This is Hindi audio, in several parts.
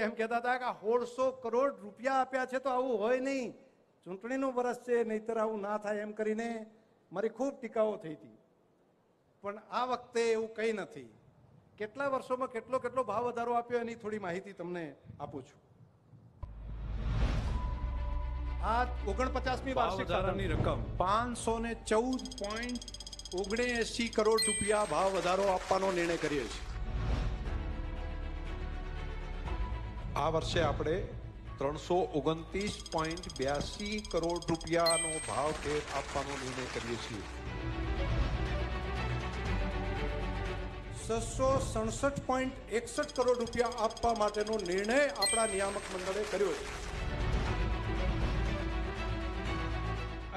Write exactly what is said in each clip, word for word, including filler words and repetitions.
એમ કહેતા હતા કે સોળસો કરોડ રૂપિયા આપ્યા છે તો આવું હોય નહીં, ચૂંટણીનું વર્ષ છે નહીતર આવું ના થાય એમ કરીને મારી ખૂબ ટીકાઓ થઈ હતી। પણ આ વખતે એવું કંઈ નથી। કેટલા વર્ષોમાં કેટલો કેટલો ભાવ વધારો આપ્યો એની થોડી માહિતી તમને આપું છું। આ ઓગણપચાસમી વાર્ષિક વધારાની રકમ પાંચસો ને ચૌદ પોઈન્ટ ઓગણએંસી કરોડ રૂપિયા ભાવ વધારો આપવાનો નિર્ણય કર્યો છે। आ वर्षे आपणे त्रणसो ओगणतीस पॉइंट ब्यासी करोड़ रुपया भाव के आपवानो निर्णय करीए छीए। ससो सड़सठ पॉइंट एकसठ करोड़ रुपया आपवा माटेनो निर्णय आपणा नियामक मंडले कर्यो छे।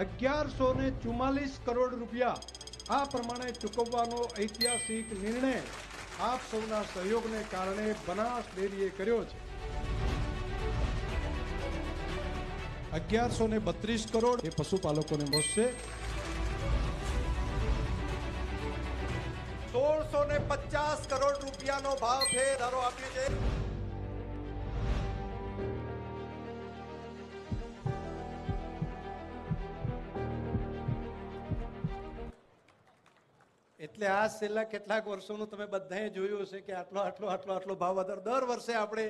अगियारो ने चुम्मालीस करोड़ रुपया आ प्रमाणे चूकववानो ऐतिहासिक निर्णय आप सौना सहयोगने कारणे बनास डेयरीए कर्यो छे। अग्यारो ने बत्रीस करोड़ पशुपालकों ने मोसे, सोलसो ने पचास करोड़ रुपया नो भाव फेरधारो आप्यो छे। એટલે આ છેલ્લા કેટલાક વર્ષોનું તમે બધાએ જોયું છે કે આટલો આટલો આટલો આટલો ભાવ વધારો દર વર્ષે આપણે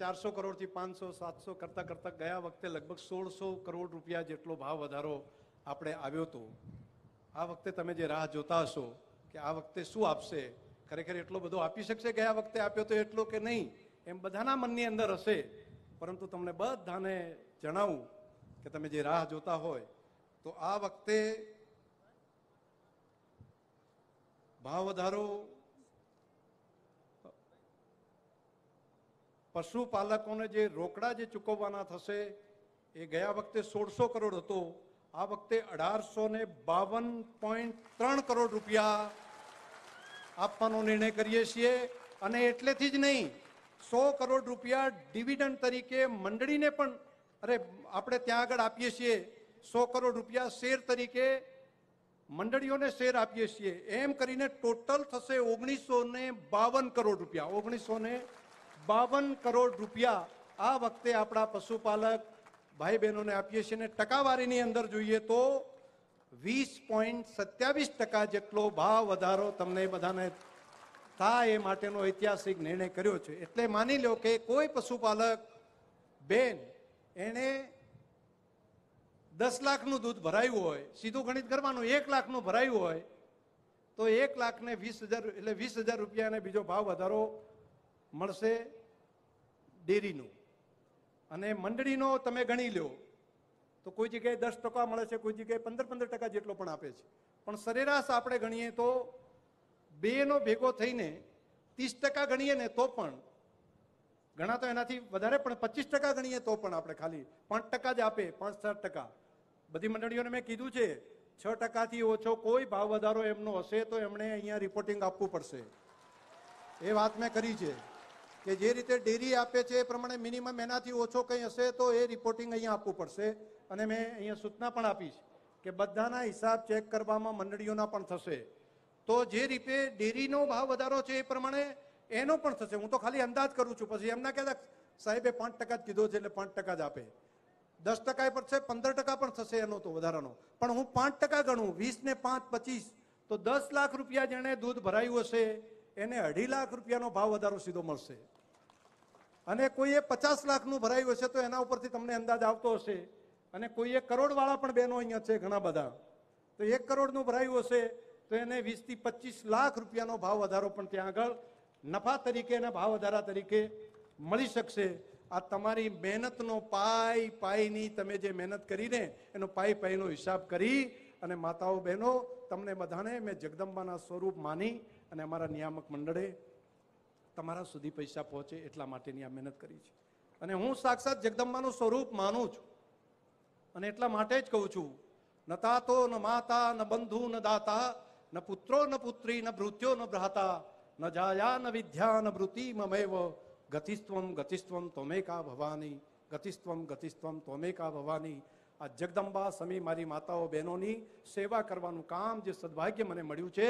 ચારસો કરોડથી પાંચસો સાતસો કરતા કરતા ગયા વખતે લગભગ સોળસો કરોડ રૂપિયા જેટલો ભાવ વધારો આપણે આવ્યો હતો। આ વખતે તમે જે રાહ જોતા હશો કે આ વખતે શું આપશે, ખરેખર એટલો બધો આપી શકશે ગયા વખતે આપ્યો તો એટલો કે નહીં, એમ બધાના મનની અંદર હશે। પરંતુ તમને બધાને જણાવું કે તમે જે રાહ જોતા હોય તો આ વખતે भाव वधारो पशुपालकोने जे रोकड़ा जे चूकववाना थशे ए गया वखते सोळसो करोड़ हतो, आ वखते अठारसो ने बावन पॉइंट त्रण करोड़ रुपया आपवानो निर्णय करीए छीए। अने एटलेथी ज नहीं, सौ करोड़ रुपया डिविडंड तरीके मंडळीने पण अरे आपणे त्यां आगळ आपीए छीए। सौ करोड़ रुपया शेर तरीके मंडळीઓને शेर આપીએ છીએ। એમ કરીને ટોટલ થશે ઓગણીસો ને બાવન કરોડ રૂપિયા ઓગણીસો ને બાવન કરોડ રૂપિયા આ વખતે આપણા પશુપાલક ભાઈ બહેનોને આપીએ છીએ। ને ટકાવારીની અંદર જોઈએ તો વીસ પોઈન્ટ સત્યાવીસ ટકા જેટલો ભાવ વધારો તમને બધાને થાય એ માટેનો ઐતિહાસિક નિર્ણય કર્યો છે। એટલે માની લો કે કોઈ પશુપાલક બેન એને दस लाख नु दूध भरायु हो, सीधू गणित करवानु एक लाख नु भरायु हो तो एक लाख ने वीस हजार एटले वीस हजार रुपया ने बीजो भाव वधारो मळशे डेरी नो। अने मंडळी नो तमे गणी लो तो कोई जगह दस टका मळे छे, कोई जगह पंदर पंदर टका जेटलो पण आपे छे, पण सरेराश आपणे गणीए तो बे नो भेगो थईने तीस टका गणीए ने तो पण घणा तो एनाथी वधारे पण पच्चीस टका गणीए तो पण आपणे खाली पांच टका ज आपे पांच सात टका बधी मंडळीओने मैं कीधुं छे छ टकाथी ओछो कोई भाव वधारो एमनो हशे तो एमणे अहींया रिपोर्टिंग आपवू पड़शे। ए वात मैं करी छे के जे रीते डेरी आपे छे ए प्रमाणे मिनिमम एनाथी ओछो कंई हशे तो ए रिपोर्टिंग अहींया आपवू पड़शे। अने मैं अहींया सूचना पण आपी छे के बधाना हिसाब चेक करवामां मंडळीओना पण थशे तो जे रीते डेरीनो भाव वधारो छे ए प्रमाणे एनो पण थशे। हूँ तो खाली अंदाज करूँ छूं, पछी एम ना कहेता साहेबे पांच टका ज कीधो छे एटले पांच टका ज आपे। दस टका पर छे पंदर टका पण थशे एनो तो वधारानो, पण हूँ पांच टका गणू वीस ने पांच पचीस तो दस लाख रुपया जेने दूध भरायु हशे एने अढ़ी लाख रुपयानो भाव वधारो सीधो मळशे। अने कोईए पचास लाखनु भरायु हशे तो एना उपरथी तमने अंदाज आवतो हशे। अने कोईए करोड़वाळा पण बहेनो अहींया छे घणा बधा, तो एक करोड़नु भरायु हशे तो एने वीस थी पच्चीस लाख रुपयानो भाव वधारो पण त्यां आगळ नफा तरीके ना भाव वधारा तरीके मळी शकशे। आ तमारी मेहनतनो पाई पाईनी तमे जे मेहनत करीने एनो पाई पाईनो हिसाब करी अने माताओ बहनों तमने बधाने मैं जगदंबाना स्वरूप मानी अने अमारा नियामक मंडळे तमारा सुधी पैसा पहोंचे एटला माटेनी आ मेहनत करी छे। अने हूँ साक्षात जगदंबानु स्वरूप मानु छुं अने एटला माटे ज कहूं छुं न तातो न माता न बंधु न दाता न पुत्रो न पुत्री न भृत्यो न भ्राता न जाया न विद्या न वृत्ति ममेव गतिस्त्वम गतिस्त्वम त्वमेका भवानी गतिस्त्वम गतिस्त्वम त्वमेका भवानी। आ जगदंबा समी मारी माताओ बहनोनी सेवा करवानुं काम जे सद्भाग्य मने मळ्युं छे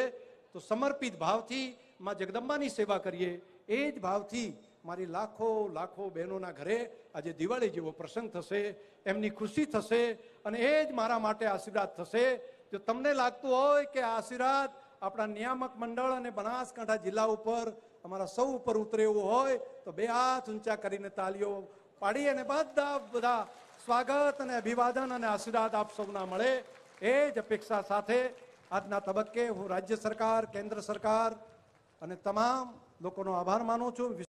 तो समर्पित भावथी मां जगदंबानी सेवा करीए। ए ज भावथी मारी लाखों लाखों बहनों ना घरे आज दिवाळी जेवो प्रसंग थशे, एमनी खुशी थशे अने ए ज मारा माटे आशीर्वाद थशे। जो तमने लागतुं होय के आशीर्वाद अपना नियामक मंडल अने बनासकांठा जिला उपर अमरा सौ उपर उतरे एवो होय तो बे हाथ ऊंचा करीने तालीओ पाड़ी अने बधा बधा स्वागत अने अभिवादन अने आशीर्वाद आप सौना मळे ए ज अपेक्षा साथे आजना तबक्के हूँ राज्य सरकार, केन्द्र सरकार अने तमाम लोगों नो आभार मानु छूं।